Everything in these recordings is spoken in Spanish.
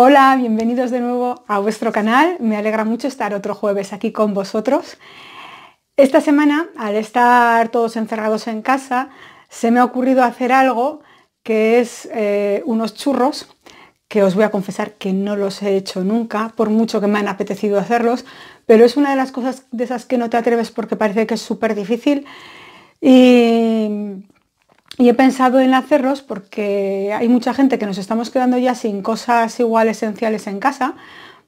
Hola, bienvenidos de nuevo a vuestro canal. Me alegra mucho estar otro jueves aquí con vosotros. Esta semana, al estar todos encerrados en casa, se me ha ocurrido hacer algo que es unos churros, que os voy a confesar que no los he hecho nunca, por mucho que me han apetecido hacerlos, pero es una de las cosas de esas que no te atreves porque parece que es súper difícil. Y he pensado en hacerlos porque hay mucha gente que nos estamos quedando ya sin cosas igual esenciales en casa,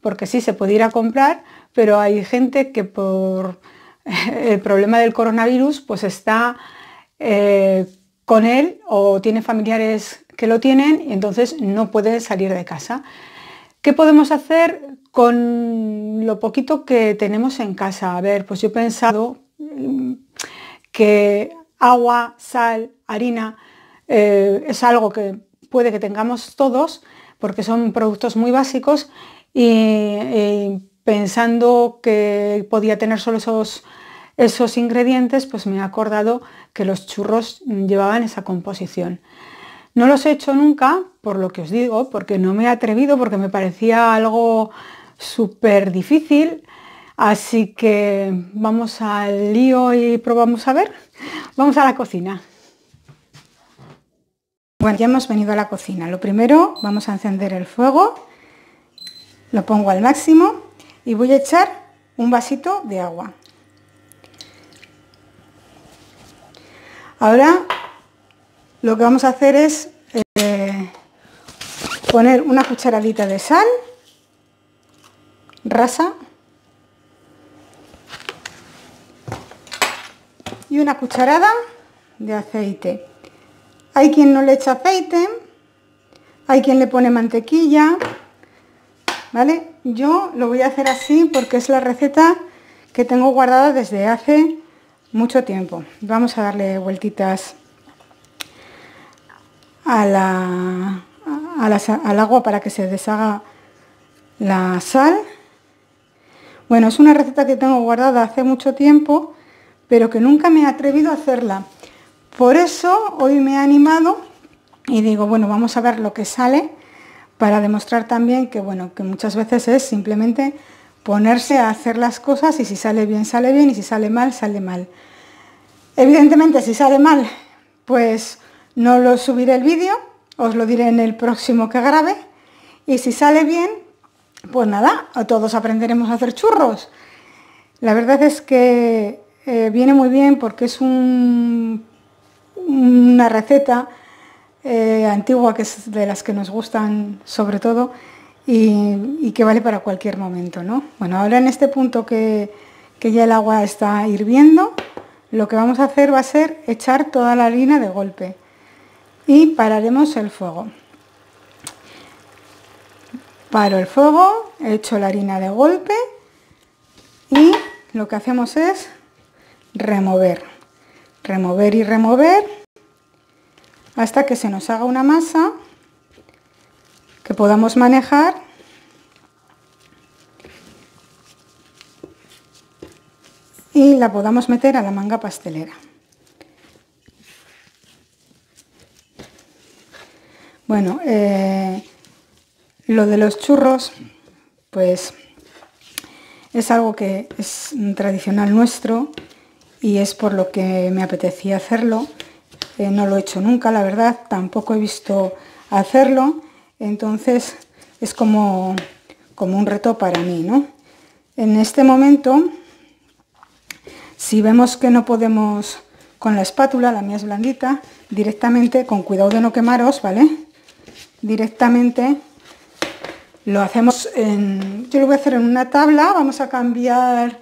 porque sí, se puede ir a comprar, pero hay gente que por el problema del coronavirus pues está con él o tiene familiares que lo tienen y entonces no puede salir de casa. ¿Qué podemos hacer con lo poquito que tenemos en casa? A ver, pues yo he pensado que agua, sal, harina, es algo que puede que tengamos todos porque son productos muy básicos y pensando que podía tener solo esos ingredientes, pues me he acordado que los churros llevaban esa composición. No los he hecho nunca, por lo que os digo, porque no me he atrevido, porque me parecía algo súper difícil. Así que vamos al lío y probamos a ver. Vamos a la cocina. Bueno, ya hemos venido a la cocina. Lo primero, vamos a encender el fuego. Lo pongo al máximo y voy a echar un vasito de agua. Ahora lo que vamos a hacer es poner una cucharadita de sal rasa y una cucharada de aceite. Hay quien no le echa aceite, hay quien le pone mantequilla, ¿vale? Yo lo voy a hacer así porque es la receta que tengo guardada desde hace mucho tiempo. Vamos a darle vueltitas al agua para que se deshaga la sal. Bueno, es una receta que tengo guardada hace mucho tiempo, pero que nunca me he atrevido a hacerla. Por eso hoy me he animado y digo, bueno, vamos a ver lo que sale para demostrar también que, bueno, que muchas veces es simplemente ponerse a hacer las cosas y si sale bien y si sale mal, sale mal. Evidentemente, si sale mal, pues no lo subiré el vídeo, os lo diré en el próximo que grabe y si sale bien, pues nada, todos aprenderemos a hacer churros. La verdad es que viene muy bien porque es una receta antigua que es de las que nos gustan sobre todo y que vale para cualquier momento, ¿no? Bueno, ahora en este punto que ya el agua está hirviendo, lo que vamos a hacer va a ser echar toda la harina de golpe y pararemos el fuego. Paro el fuego, echo la harina de golpe y lo que hacemos es remover, remover y remover hasta que se nos haga una masa que podamos manejar y la podamos meter a la manga pastelera. Bueno, lo de los churros, pues es algo que es tradicional nuestro. Y es por lo que me apetecía hacerlo, no lo he hecho nunca, la verdad, tampoco he visto hacerlo, entonces es como un reto para mí, ¿no? En este momento, si vemos que no podemos con la espátula, la mía es blandita, directamente, con cuidado de no quemaros, ¿vale? Directamente lo hacemos en... Yo lo voy a hacer en una tabla, vamos a cambiar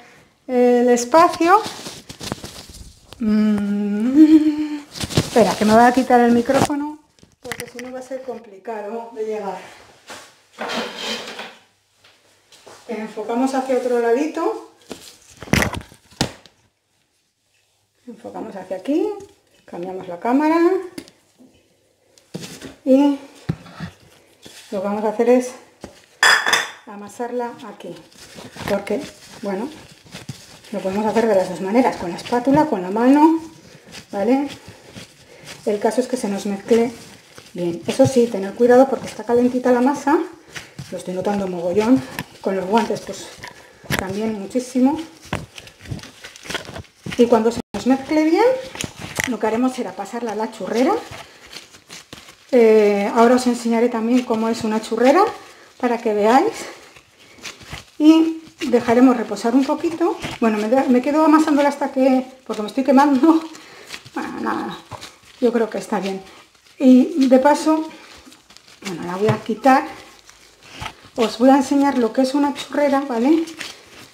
el espacio. Espera, que me voy a quitar el micrófono porque si no va a ser complicado de llegar. Enfocamos hacia otro ladito, enfocamos hacia aquí, cambiamos la cámara y lo que vamos a hacer es amasarla aquí porque, bueno, lo podemos hacer de las dos maneras, con la espátula, con la mano, ¿vale? El caso es que se nos mezcle bien. Eso sí, tener cuidado porque está calentita la masa lo estoy notando mogollón. Con los guantes pues también muchísimo. Y cuando se nos mezcle bien, lo que haremos será pasarla a la churrera. Ahora os enseñaré también cómo es una churrera para que veáis. Y dejaremos reposar un poquito. Bueno, me quedo amasándola hasta que, porque me estoy quemando. Bueno, nada, yo creo que está bien. Y de paso, bueno, la voy a quitar. Os voy a enseñar lo que es una churrera, ¿vale?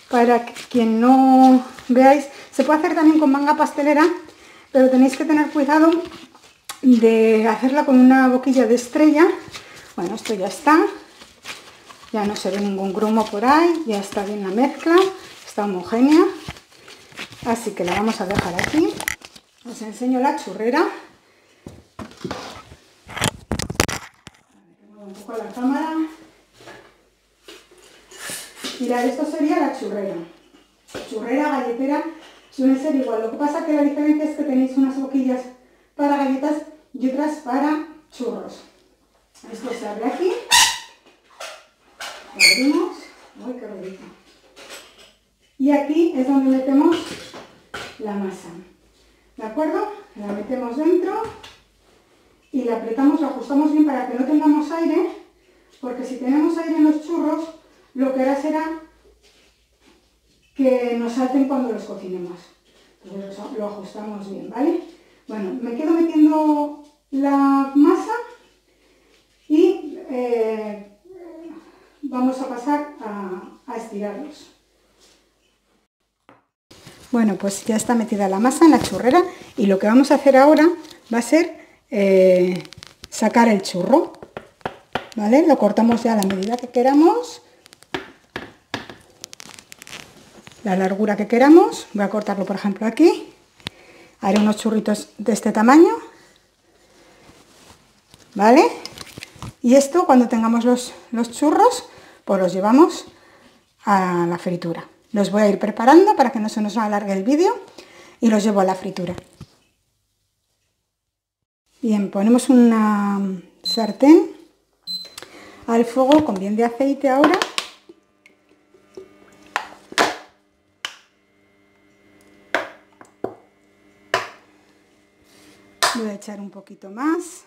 Para quien no veáis, se puede hacer también con manga pastelera, pero tenéis que tener cuidado de hacerla con una boquilla de estrella. Bueno, esto ya está. Ya no se ve ningún grumo por ahí, ya está bien la mezcla, está homogénea. Así que la vamos a dejar aquí. Os enseño la churrera. Muevo un poco la cámara. Mirad, esto sería la churrera. Churrera, galletera, suele ser igual. Lo que pasa que la diferencia es que tenéis unas boquillas para galletas y otras para churros. Esto se abre aquí. Lo abrimos. ¡Uy, qué bonito! Y aquí es donde metemos la masa. ¿De acuerdo? La metemos dentro y la apretamos, la ajustamos bien para que no tengamos aire, porque si tenemos aire en los churros, lo que hará será que nos salten cuando los cocinemos. Entonces lo ajustamos bien, ¿vale? Bueno, me quedo metiendo la masa y vamos a pasar a estirarlos. Bueno, pues ya está metida la masa en la churrera y lo que vamos a hacer ahora va a ser sacar el churro, ¿vale? Lo cortamos ya a la medida que queramos, la largura que queramos. Voy a cortarlo, por ejemplo, aquí. Haré unos churritos de este tamaño, ¿vale? Y esto, cuando tengamos los churros, pues los llevamos a la fritura. Los voy a ir preparando para que no se nos alargue el vídeo y los llevo a la fritura. Bien, ponemos una sartén al fuego con bien de aceite ahora. Voy a echar un poquito más.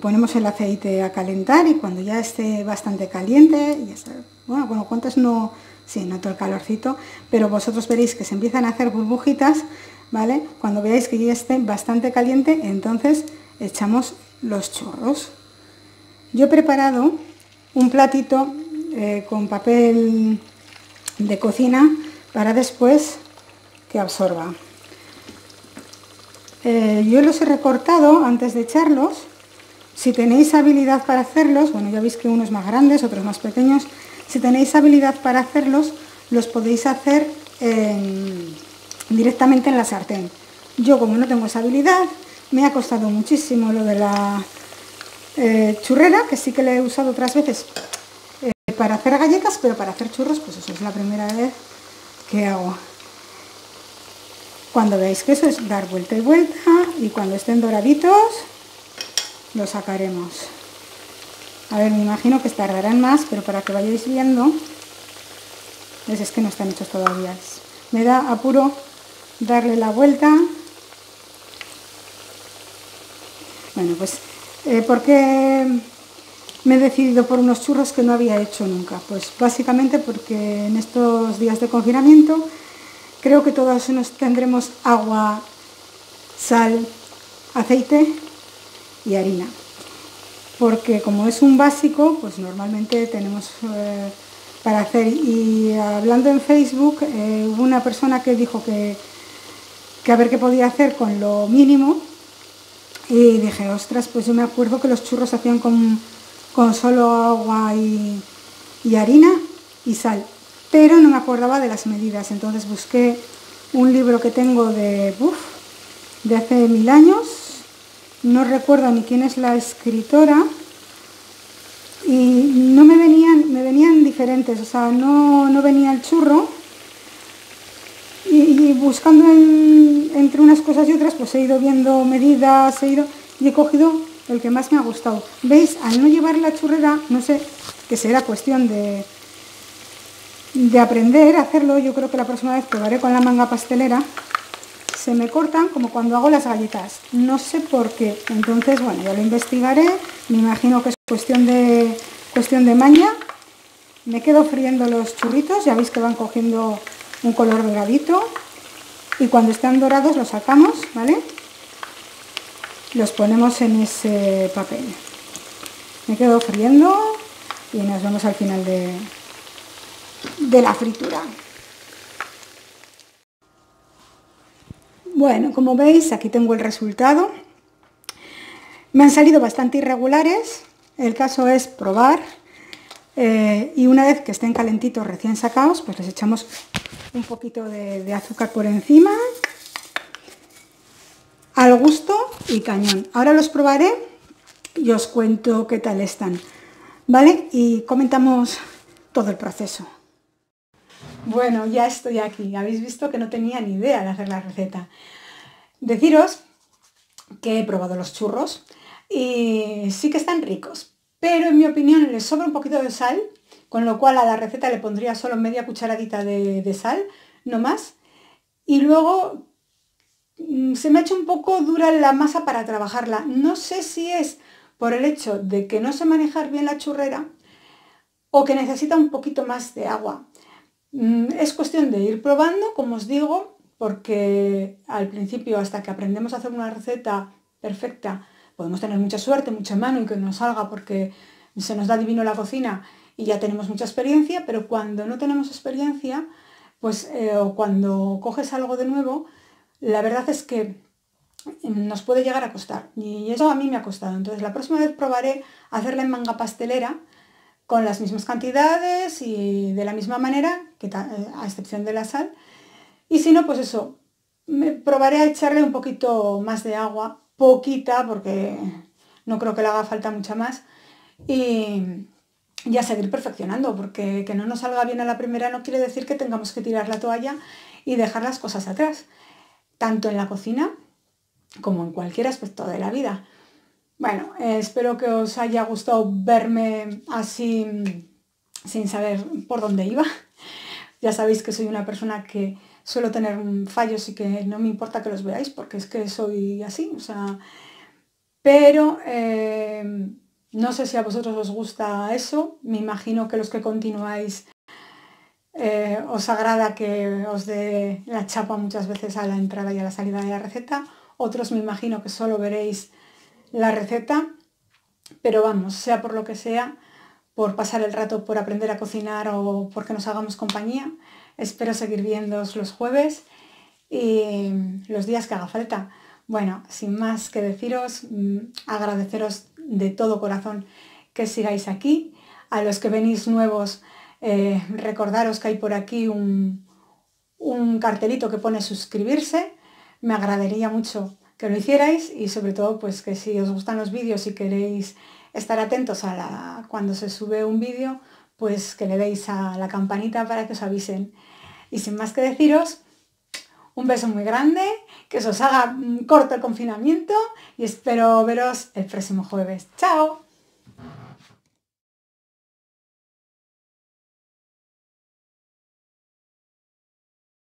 Ponemos el aceite a calentar y cuando ya esté bastante caliente, ya está, bueno, ¿cuántas no? Sí, noto el calorcito, pero vosotros veréis que se empiezan a hacer burbujitas, ¿vale? Cuando veáis que ya esté bastante caliente, entonces echamos los churros. Yo he preparado un platito con papel de cocina para después que absorba. Yo los he recortado antes de echarlos. Si tenéis habilidad para hacerlos, bueno, ya veis que unos más grandes, otros más pequeños. Si tenéis habilidad para hacerlos, los podéis hacer directamente en la sartén. Yo, como no tengo esa habilidad, me ha costado muchísimo lo de la churrera, que sí que la he usado otras veces para hacer galletas, pero para hacer churros, pues eso es la primera vez que hago. Cuando veáis que eso es dar vuelta y vuelta, y cuando estén doraditos los sacaremos. A ver, me imagino que tardarán más, pero para que vayáis viendo, pues es que no están hechos todavía. Me da apuro darle la vuelta. Bueno, pues porque me he decidido por unos churros que no había hecho nunca, pues básicamente porque en estos días de confinamiento creo que todos nos tendremos agua, sal, aceite y harina. Porque como es un básico, pues normalmente tenemos para hacer. Y hablando en Facebook, hubo una persona que dijo que a ver qué podía hacer con lo mínimo. Y dije, ostras, pues yo me acuerdo que los churros se hacían con solo agua y harina y sal. Pero no me acordaba de las medidas, entonces busqué un libro que tengo de hace 1000 años, no recuerdo ni quién es la escritora, y no me venían diferentes, o sea, no venía el churro, y buscando entre unas cosas y otras, pues he ido viendo medidas, y he cogido el que más me ha gustado. ¿Veis? Al no llevar la churrera, no sé, que será cuestión de aprender a hacerlo. Yo creo que la próxima vez probaré con la manga pastelera. Se me cortan como cuando hago las galletas, no sé por qué. Entonces, bueno, ya lo investigaré. Me imagino que es cuestión de maña. Me quedo friendo los churritos, ya veis que van cogiendo un color doradito, y cuando están dorados los sacamos, ¿vale? Los ponemos en ese papel. Me quedo friendo y nos vemos al final de la fritura. Bueno, como veis, aquí tengo el resultado. Me han salido bastante irregulares, el caso es probar, y una vez que estén calentitos, recién sacados, pues les echamos un poquito de azúcar por encima, al gusto y cañón. Ahora los probaré y os cuento qué tal están, ¿vale? Y comentamos todo el proceso. Bueno, ya estoy aquí. Habéis visto que no tenía ni idea de hacer la receta. Deciros que he probado los churros y sí que están ricos, pero en mi opinión les sobra un poquito de sal, con lo cual a la receta le pondría solo media cucharadita de sal, no más. Y luego se me ha hecho un poco dura la masa para trabajarla. No sé si es por el hecho de que no sé manejar bien la churrera o que necesita un poquito más de agua. Es cuestión de ir probando, como os digo, porque al principio, hasta que aprendemos a hacer una receta perfecta, podemos tener mucha suerte, mucha mano y que nos salga porque se nos da divino la cocina y ya tenemos mucha experiencia, pero cuando no tenemos experiencia, pues o cuando coges algo de nuevo, la verdad es que nos puede llegar a costar. Y eso a mí me ha costado. Entonces la próxima vez probaré hacerla en manga pastelera, con las mismas cantidades y de la misma manera, que a excepción de la sal. Y si no, pues eso, me probaré a echarle un poquito más de agua, poquita, porque no creo que le haga falta mucha más, y a seguir perfeccionando, porque que no nos salga bien a la primera no quiere decir que tengamos que tirar la toalla y dejar las cosas atrás, tanto en la cocina como en cualquier aspecto de la vida. Bueno, espero que os haya gustado verme así sin saber por dónde iba. Ya sabéis que soy una persona que suelo tener fallos y que no me importa que los veáis porque es que soy así, o sea... Pero no sé si a vosotros os gusta eso. Me imagino que los que continuáis os agrada que os dé la chapa muchas veces a la entrada y a la salida de la receta. Otros me imagino que solo veréis la receta, pero vamos, sea por lo que sea, por pasar el rato, por aprender a cocinar o porque nos hagamos compañía, espero seguir viéndoos los jueves y los días que haga falta. Bueno, sin más que deciros, agradeceros de todo corazón que sigáis aquí. A los que venís nuevos, recordaros que hay por aquí un cartelito que pone suscribirse, me agradaría mucho que lo hicierais, y sobre todo pues que si os gustan los vídeos y queréis estar atentos a cuando se sube un vídeo, pues que le deis a la campanita para que os avisen. Y sin más que deciros, un beso muy grande, que se os haga corto el confinamiento y espero veros el próximo jueves. ¡Chao!